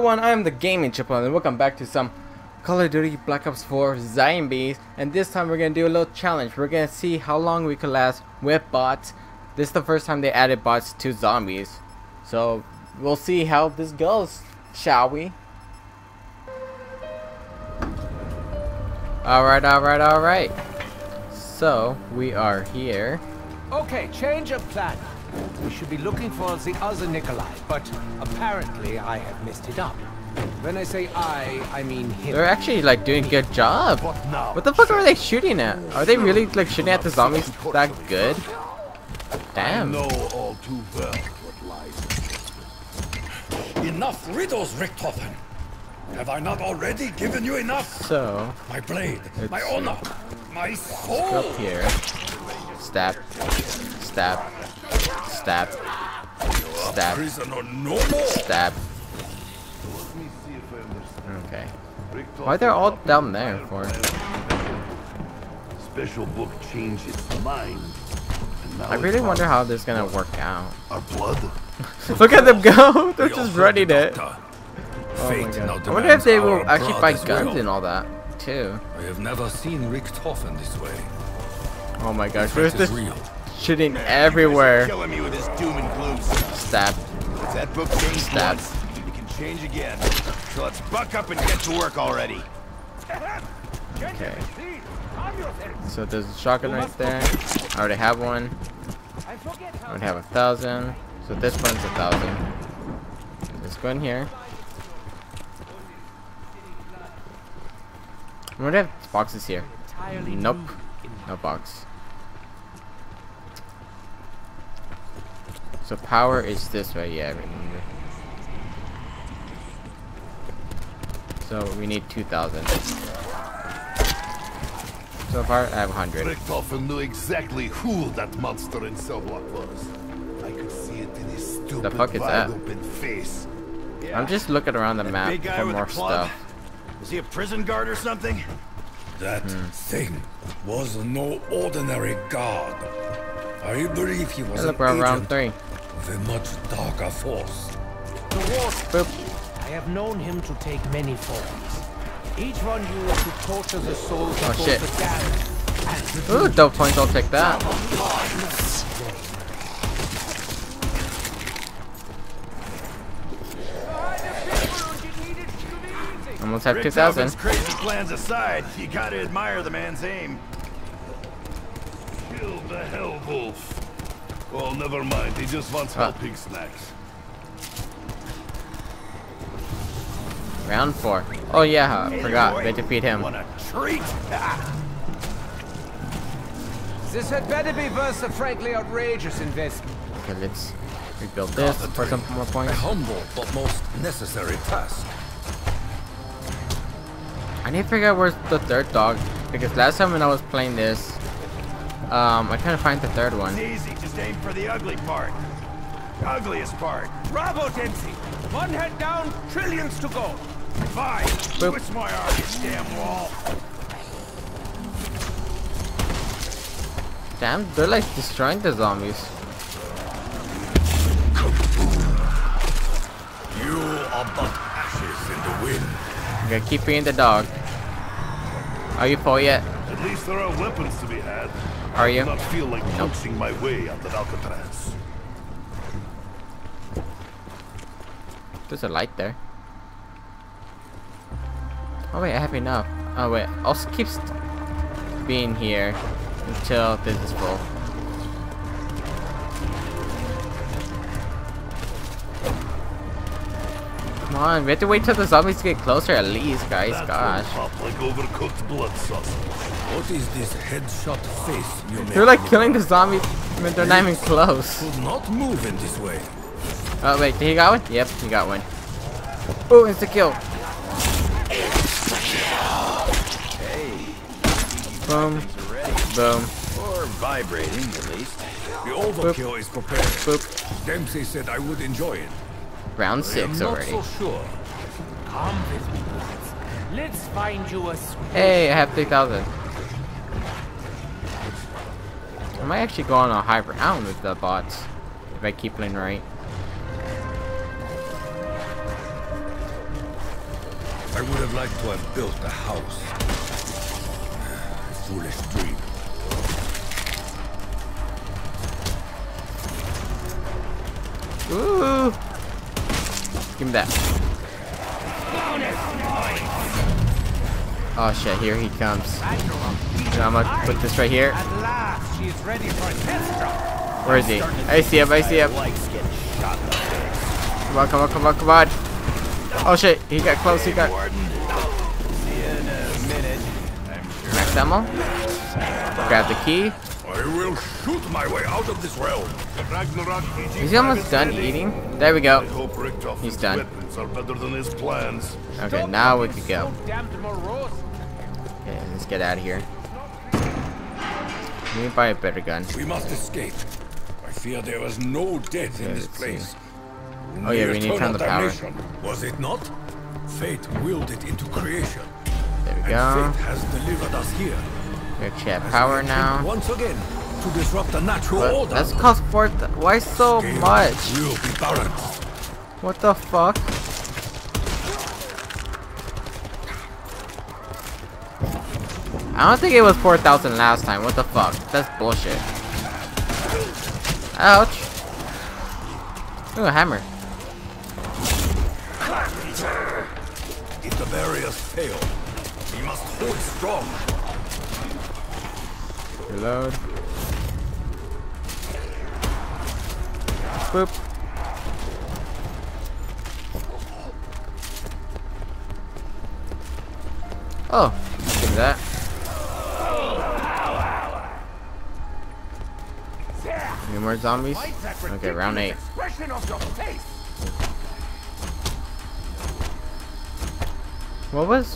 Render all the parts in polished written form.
everyone, I am the Gaming Chipmunk, and welcome back to some Call of Duty Black Ops 4 Zombies. And this time we're gonna do a little challenge. We're gonna see how long we can last with bots. This is the first time they added bots to zombies, so we'll see how this goes, shall we? Alright. So we are here. Okay, change of plan. We should be looking for the other Nikolai, but apparently I have messed it up. When I say I mean him. They're actually like doing a good job. What the fuck are they shooting at? Are they really like shooting at the zombies that good? Damn. I know all too well what lies. Enough riddles, Richtofen. Have I not already given you enough? So my blade, my honor, my soul. Up here. Stab. Okay. Why they're all down there for? Special book changed its mind. I really wonder how this is gonna work out. Our blood. Look at them go! They're just running it. Oh my God. I wonder if they will actually fight guns and all that too. I have never seen Richtofen this way. Oh my gosh, where's this shitting everywhere? Stab. That book changed. Stab. It can change again. So let's buck up and get to work already. Okay. So there's a shotgun right there. I already have one. I already have 1,000. So this one's 1,000. Let's go in here. I wonder if boxes here. Nope. No box. So power is this way, yeah, I remember. So we need 2,000. So far, I have 100. Richtofen knew exactly who that monster in Sowloa was. I could see it in his stupid, the fuck is that? Open face. Yeah. I'm just looking around the map for more stuff. Is he a prison guard or something? That thing was no ordinary guard. I believe he was around three. With a much darker force. I have known him to take many forms. Each one used to torture the souls of the damned. Ooh, dope points! I'll take that. Almost have 2,000. Crazy plans aside, you gotta admire the man's aim. Kill the hell wolf. Oh, never mind. He just wants hot pig snacks. Round 4. Oh yeah, I forgot. We defeat him. What a treat! This had better be worth a frankly outrageous investment. Okay, let's rebuild this for some more points. A humble but most necessary task. I need to figure out where's the third dog, because last time when I was playing this, I couldn't find the third one. It's easy, just aim for the ugly part. Ugliest part. Bravo, Dempsey! One head down, trillions to go. Fine. Switch my arm, you damn wall. Damn, they're like destroying the zombies. You are but ashes in the wind. Okay, keep being the dog. Are you full yet? At least there are weapons to be had. Are you? I do not feel like punching my way out of Alcatraz. There's a light there. Oh wait, I have enough. Oh wait, I'll keep being here until this is full. Come on, we have to wait till the zombies get closer at least, guys. Gosh. What is this headshot face? They're like killing the zombies when they're not even close. Could not move in this way. Oh wait, did he got one? Yep, he got one. Oh, it's a kill. Boom. Boom. Or vibrating at least. The overkill is prepared. Boop. Dempsey said I would enjoy it. Round 6 already. Not so sure. Come with me. Let's find you a squid. Hey, I have 3,000. I might actually go on a high round with the bots if I keep playing right. I would have liked to have built a house. A foolish dream. Ooh! Give me that. Oh shit, here he comes. So I'm gonna put this right here. Where is he? I see him, I see him. Come on, come on, come on, come on. Oh shit, he got close, he got... Max ammo. Grab the key. I will shoot my way out of this realm. Is he almost done eating? There we go. He's done. Okay, now we can go. Okay, let's get out of here. Let me buy a better gun. We must escape. I fear there was no death in this place. Oh yeah, we need to turn the power. Was it not? Fate willed it into creation. There we go. Fate has delivered us here. We actually have power now. Once again, to disrupt the natural order. That's cost 4,000. Why so much? What the fuck? I don't think it was 4,000 last time. What the fuck? That's bullshit. Ouch. Ooh, a hammer. If the barriers fail, we must hold strong. Reload. Boop. Oh, give me that. Any more zombies? Okay, round 8.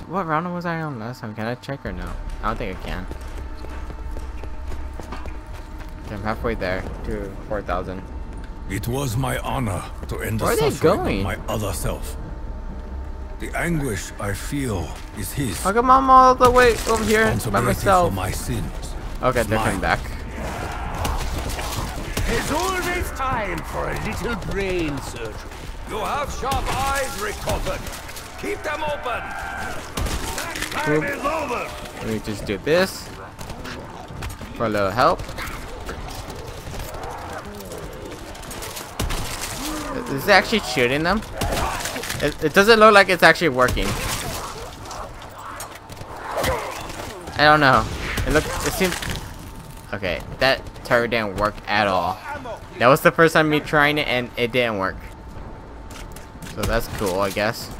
What round was I on last time? Can I check or no? I don't think I can. Okay, I'm halfway there to 4,000. It was my honor to end the suffering of my other self. The anguish I feel is his. How come I'm all the way over here by myself? For my sins. Okay, they're coming back. There's always time for a little brain surgery. You have sharp eyes, Richtofen. Keep them open. That time is over. Let me just do this for a little help. Is it actually shooting them? It doesn't look like it's actually working. I don't know. It seems. Okay, that turret didn't work at all. That was the first time me trying it and it didn't work. So that's cool, I guess.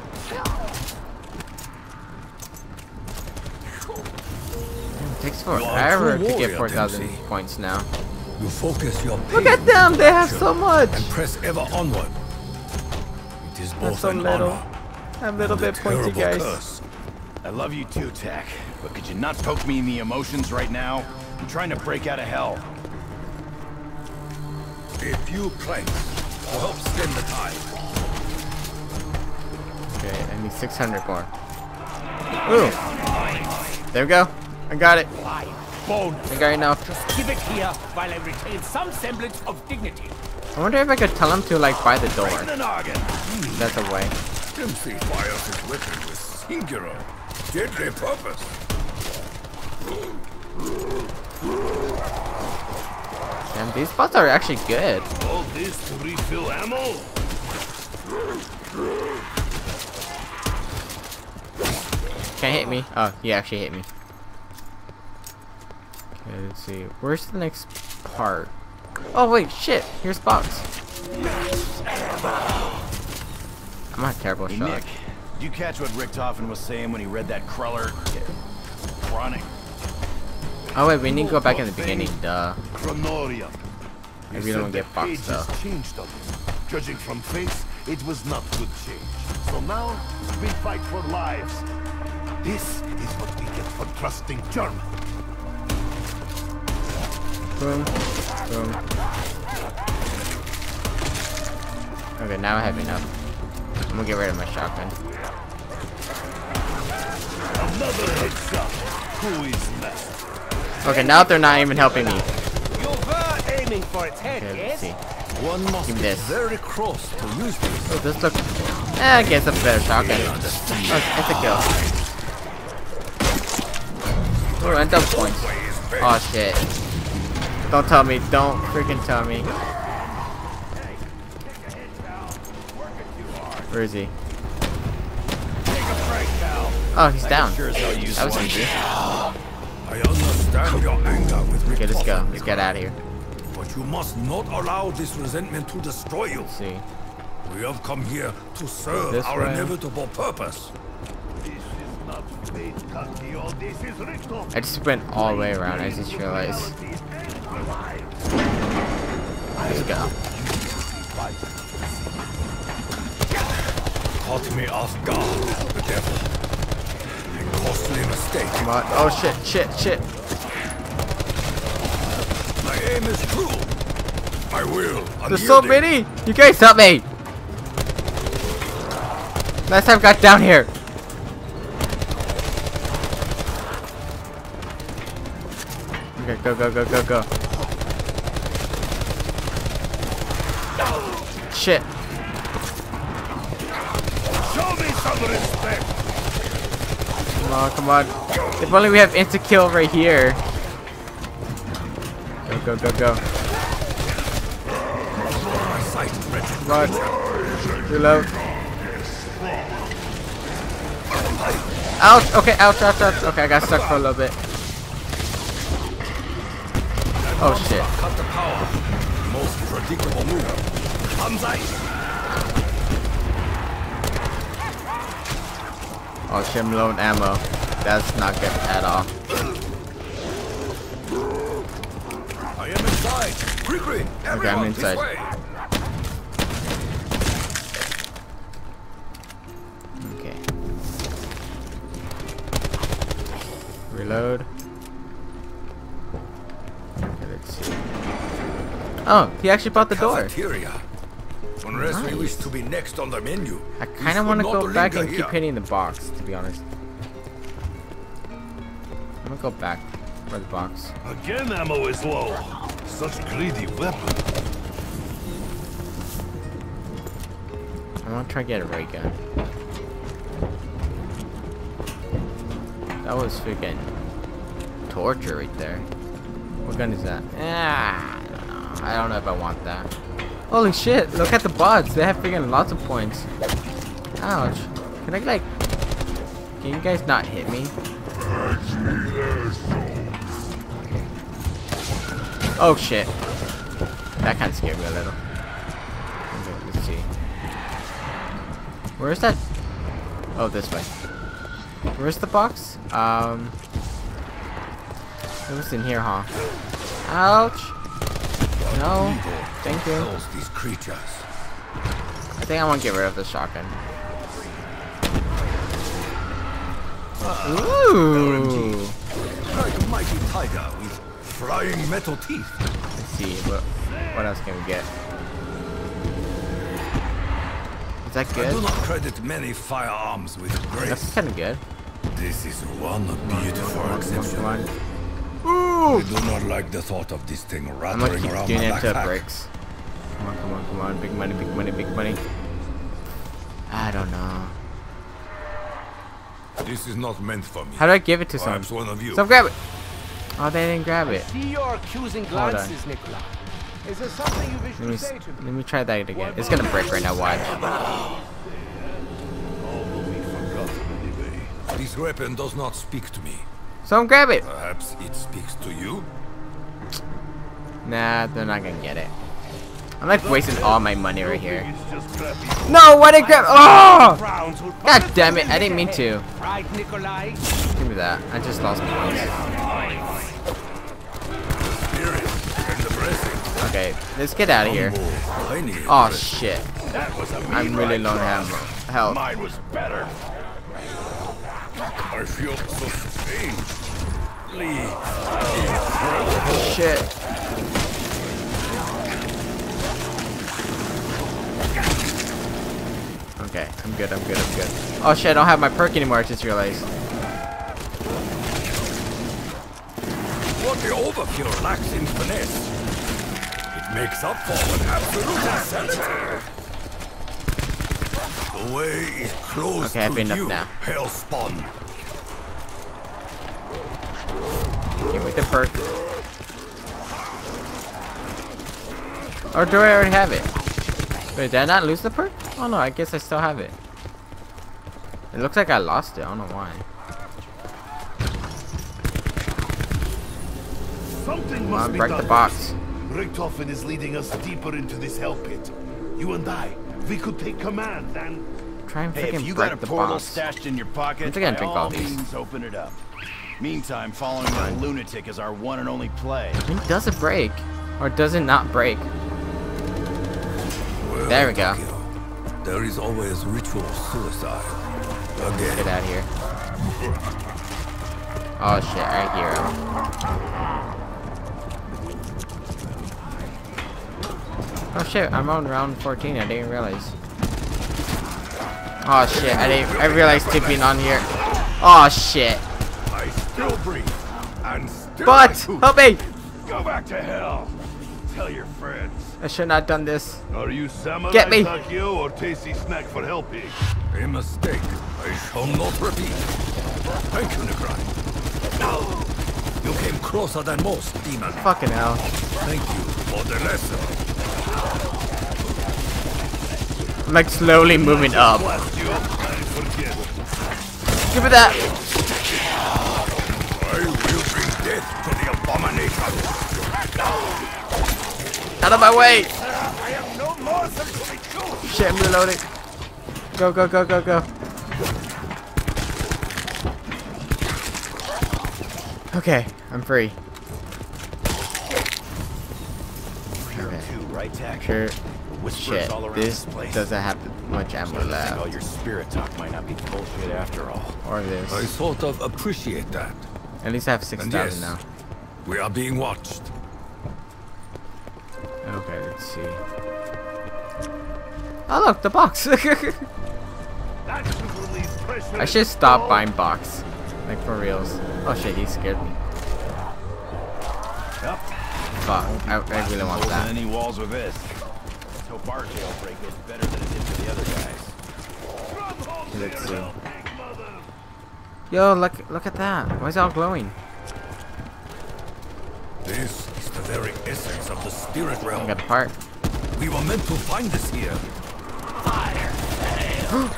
It takes forever to get 4,000 points now. You focus your pain. Look at them, they have so much. And press ever onward. It is both so little. I'm a little bit pointy, guys. Curse. I love you too, Tack, but could you not poke me in the emotions right now? I'm trying to break out of hell. A few planks will help stem the tide. Okay, I need 600 more. Ooh. There we go. I got it. I got enough. Just keep it here while I retain some semblance of dignity. I wonder if I could tell him to like buy the door. That's a way. Dempsey fires his weapon with singular, deadly purpose. Damn, these bots are actually good. All this to refill ammo. Can't hit me. Oh, he actually hit me. Okay, let's see. Where's the next part? Oh wait, shit. Here's box. I'm not a terrible shot. Nick, did you catch what Richtofen was saying when he read that Cruller? Chronic. Oh wait, we need to go back in the beginning, duh. Maybe we don't get boxed though. Judging from face, it was not good change. So now we fight for lives. This is what we get for trusting German. Boom. Boom. Okay, now I have enough. I'm gonna get rid of my shotgun. Another headshot. Who is next? Okay, now they're not even helping me. Aiming for its head, okay, let's see. One must be very close to use this. Oh, this looks I guess that's a better shotgun. Oh, it's a kill. We're on double points. Oh shit. Don't tell me. Don't freaking tell me. Where is he? Oh, he's down. That was easy. Okay, let's go. Let's get out of here. But you must not allow this resentment to destroy you. Let's see. We have come here to serve our inevitable purpose. This is not fate, Kanteo. This is Richtofen. I just went all the way around. I just realized. Let's go. Caught me off guard, the devil. A costly mistake. Come on. Oh shit! Shit! Shit! My aim is cruel. I will. There's so many. You guys help me. Last time I got down here. Okay, go, go, go, go, go. Shit. Show me some respect. Come on, come on. If only we have insta-kill right here. Go, go, go, go. Run. Reload. Ouch! Okay, ouch, ouch, ouch. Okay, I got stuck for a little bit. Oh shit. Most predictable move. Oh shit, I'm low on ammo. That's not good at all. I am inside. Okay, I'm inside. Reload. Okay, let's see. Oh, he actually bought the door. Unless we wish to be next on the menu. I kind of want to go back and keep hitting the box, to be honest. I'm gonna go back for the box. Again, ammo is low. Such greedy weapon. I want to try to get a ray gun. That was freaking torture right there. What gun is that? Ah, I don't know if I want that. Holy shit, look at the bots. They have freaking lots of points. Ouch. Can I like... Can you guys not hit me? Oh shit. That kind of scared me a little. Let's see. Where is that? Oh, this way. Where's the box? It was in here, huh? Ouch! No, thank you. I think I want to get rid of the shotgun. Ooh! Flying metal teeth. Let's see, what else can we get? Is that good? I do not credit many firearms with grace. That's kind of good. This is one beautiful exception. Ooh! I do not like the thought of this thing rattling around my backpack. Come on, come on, come on! Big money, big money, big money! I don't know. This is not meant for me. How do I give it to someone? Someone grab it. Oh, they didn't grab it. See your accusing glances, Nikolai. Is there something you wish to say to me? Let me try that again. It's gonna break right now. Why? This weapon does not speak to me. Someone grab it. Perhaps it speaks to you. Nah, they're not gonna get it. I'm like wasting all my money right here. No, why did I grab? Oh! God damn it! I didn't mean to. Give me that. I just lost points. Okay, let's get out of here. Oh shit! I'm really low on health. Mine was better. I feel so strangely incredible. Shit. Okay, I'm good, I'm good, I'm good. Oh shit, I don't have my perk anymore, I just realized. What the overkill lacks in finesse. It makes up for an absolute insanity. The way is closed. Okay, I've been up now. Hellspawn. Give me the perk. Or do I already have it? Wait, did I not lose the perk? Oh no, I guess I still have it. It looks like I lost it. I don't know why. Something must be done. Break the box. Richtofen is leading us deeper into this hell pit. You and I, we could take command and try and freaking break the portal stashed in your pocket. Once again, drink all these. Open it up. Meantime, following that lunatic is our one and only play. It does it break, or does it not break? Well, there we go. There is always ritual suicide. Okay. Get out of here. Oh shit! Right here. Oh shit! I'm on round 14. I didn't realize. Oh shit! I realized tipping on here. Oh shit! Still breathe and still help me! Go back to hell. Tell your friends. I should not have done this. Are you Samuel get me like you or tasty snack for helping? A mistake. I shall not repeat. Thank you, Negrine. No! You came closer than most, demon. Fucking hell. Thank you for the lesson. I'm like slowly moving up. Give me that! Out of my way! I have no more than shit, I'm reloading. Go, go, go, go, go. Okay, I'm free. Okay. Sure. Shit, this doesn't have much ammo left. All your spirit talk might not be bullshit after all. Or this. I sort of appreciate that. At least I have 6,000 now. We are being watched. Okay, let's see. Oh look, the box! I should stop buying box. Like for reals. Oh shit, he scared me. Fuck, I really want that. Any walls with this. So bar jail break is better than it did for the other guys. Let's see. Yo, look at that. Why is it all glowing? This is the very essence of the spirit realm. We were meant to find this here.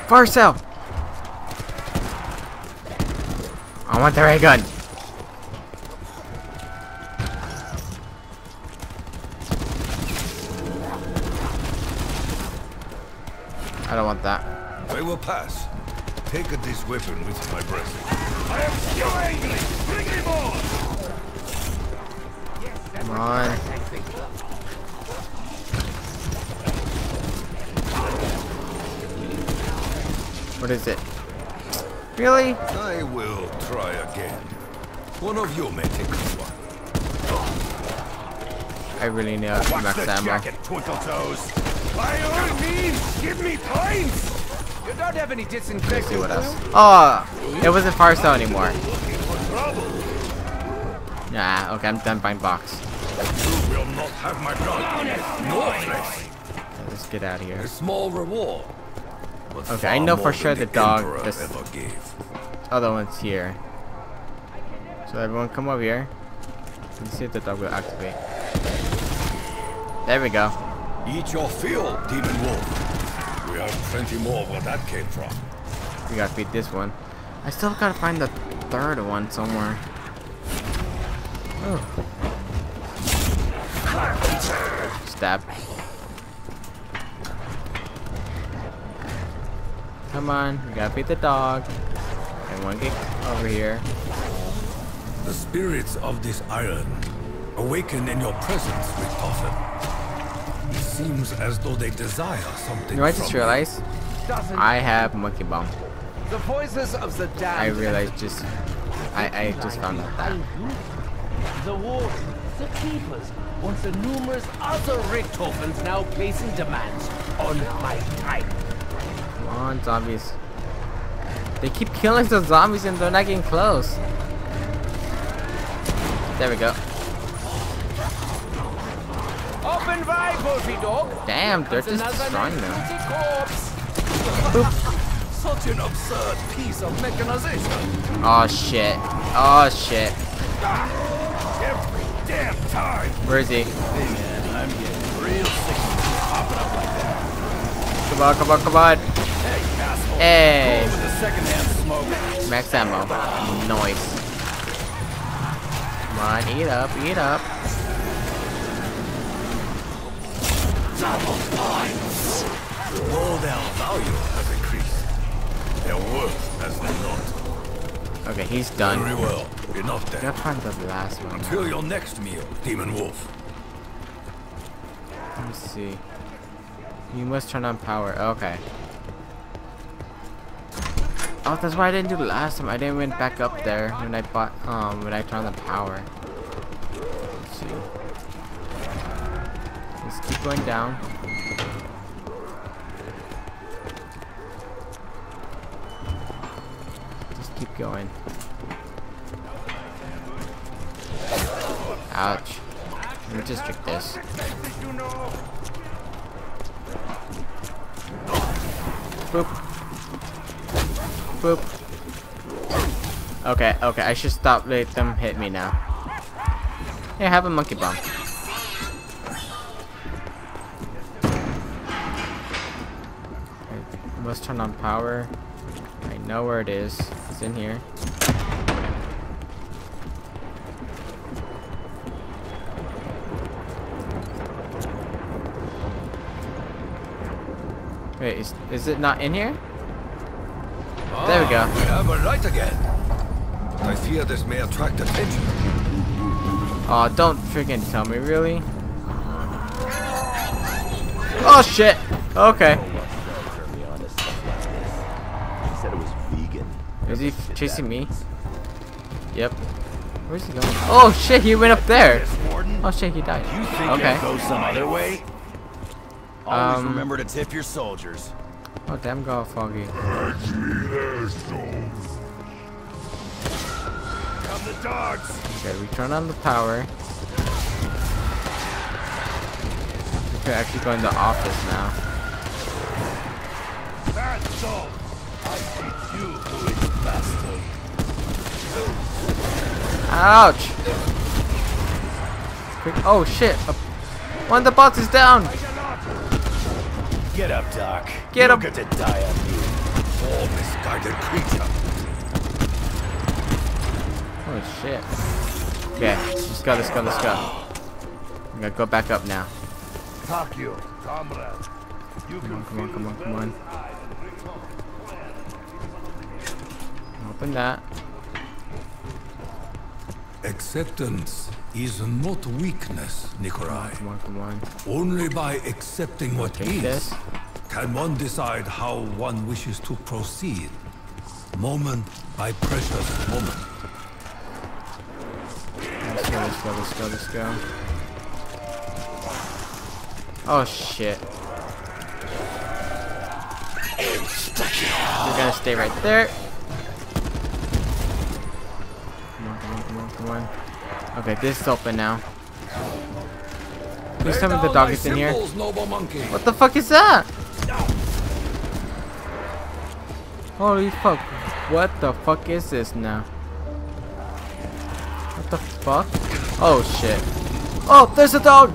Fire cell! I want the ray gun. I don't want that. They will pass. Take this weapon with my breath. I am so angry! Bring me more! Come on. What is it? Really? I will try again. One of you may take this one. I really need to max ammo. Jacket, Twinkle Toes. By all means, give me points. You don't have any disinfectant. What else? Oh, it wasn't fire cell anymore. Nah, okay, I'm done buying box. You will not have my blood. Let's get out of here. A small reward. Okay, I know for sure the dog this other one's here. So everyone come over here. Let's see if the dog will activate. There we go. Eat your fill, demon wolf. We have plenty more where that came from. We gotta beat this one. I still gotta find the third one somewhere. Oh. Stab. Come on, we gotta beat the dog. Everyone get over here. The spirits of this island awaken in your presence, Richtofen. It seems as though they desire something. You know, I just realized I have monkey bomb. The voices of the damned. I realized just I just found out that. The warden, the keepers, once the numerous other Richtofens now placing demands on my time. Come on, zombies. They keep killing the zombies and they're not getting close. There we go. Open wide, Wolfie dog. Damn, they're just destroying them. Such an absurd piece of mechanization. Oh shit. Oh shit. Every damn time. Where is he? Man, I'm getting real sick of you popping up like that. Come on, come on, come on. Hey, asshole. Hey. Go with the secondhand smoke. Max ammo. Nice. Come on, eat up, eat up. Double points. All their value has increased. Their worth has been not. Okay, he's done. Very well. Enough then. You're trying to the last one. Until your next meal, Demon Wolf. Let me see. You must turn on power. Okay. Oh, that's why I didn't do it last time. I didn't went back up there when I bought when I turned on the power. Let's see. Let's keep going down. Just keep going. Ouch. Let me just drink this. Boop. Boop. Okay, okay, I should stop letting them hit me now. Hey, I have a monkey bomb. Let's turn on power. I know where it is. It's in here. Wait, is it not in here? Ah, there we go. We have a light again. I fear this may attract attention. Aw, oh, don't freaking tell me, really? Oh shit! Okay. Is he chasing me? Yep. Where's he going? Oh shit, he went up there. Oh shit, he died. You think okay. Go some other way? Always remember to tip your soldiers. Oh damn, go Foggy. Come the dogs. Okay, we turn on the power. Okay, actually going to the office now. Ouch! Oh shit! One of the bots is down. Get up, Doc. Get up. You're going to die on you, poor misguided creature. Oh shit! Okay, let's go, let's go, let's go. I'm gonna go back up now. Come on, come on, come on, come on. Open that. Acceptance is not weakness, Nikolai. Come on, come on. Only by accepting what is can one decide how one wishes to proceed, moment by precious moment. Let's go, let's go, let's go, let's go. Oh shit. We're gonna stay right there. One. Okay, this is open now. Please tell me the dog is in here. What the fuck is that? Holy fuck. What the fuck is this now? What the fuck? Oh shit. Oh, there's a dog!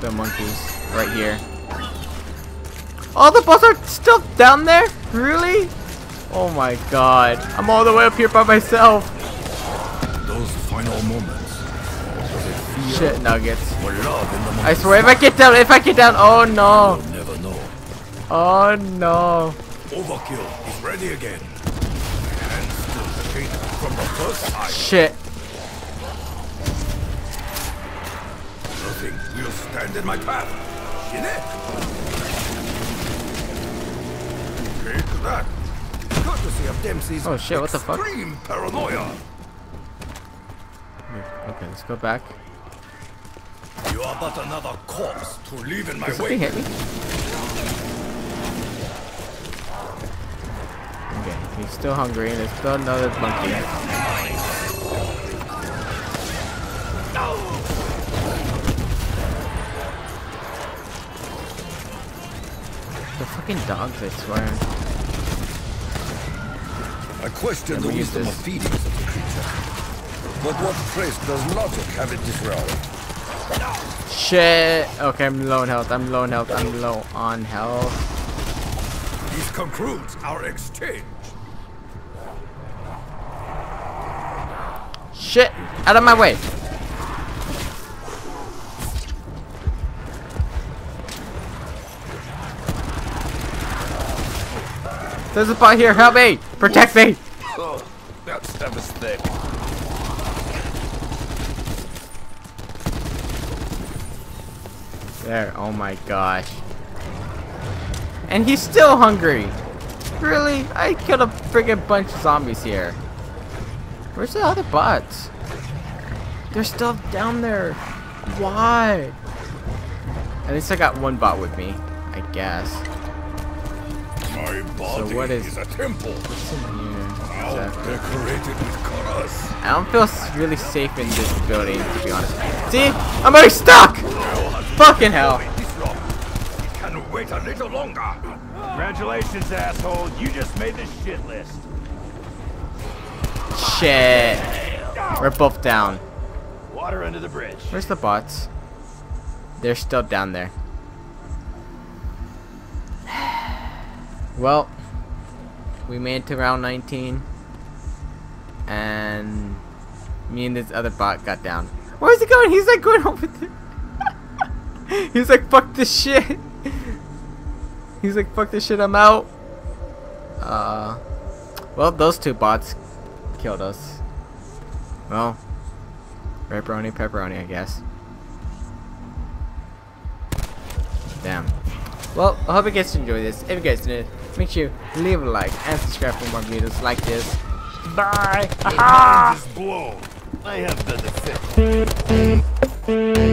The monkeys right here. Oh, the bots are still down there? Really? Oh my god. I'm all the way up here by myself. Those final moments. Shit nuggets. I swear if I get down, oh no. Never know. Oh no. Overkill is ready again. And still defeated from the first eye. Shit. Nothing will stand in my path. In it. That. Courtesy of Dempsey's oh shit, what the fuck? Paranoia. Okay, let's go back. You are but another corpse to leave in my way. Hit me? Okay, he's still hungry and there's still another monkey. No. fucking dogs, I swear. I question the wisdom of feedings of the creature. But what trace does logic have it disrobe? Shit! Okay, I'm low on health, I'm low on health, I'm low on health. This concludes our exchange. Shit! Out of my way! There's a bot here, help me! Protect me! Oh, that stuff is thick. There, oh my gosh. And he's still hungry! Really? I killed a friggin' bunch of zombies here. Where's the other bots? There's stuff down there. Why? At least I got one bot with me, I guess. My body so what is a temple. What's in here? Decorated with colors. I don't feel really safe in this building, to be honest. See? I'm already stuck! Fucking hell. It can wait a little longer. Congratulations, asshole. You just made the shit list. Shit. We're both down. Water under the bridge. Where's the bots? They're still down there. Well, we made it to round 19, and me and this other bot got down. Where's he going? He's like going over there. He's like, fuck this shit. He's like, fuck this shit, I'm out. Well, those two bots killed us. Well, pepperoni, pepperoni, I guess. Damn. Well, I hope you guys enjoyed this. If you guys did, make sure you leave a like and subscribe for more videos like this. Bye! Aha! Blow. I have been the fifth.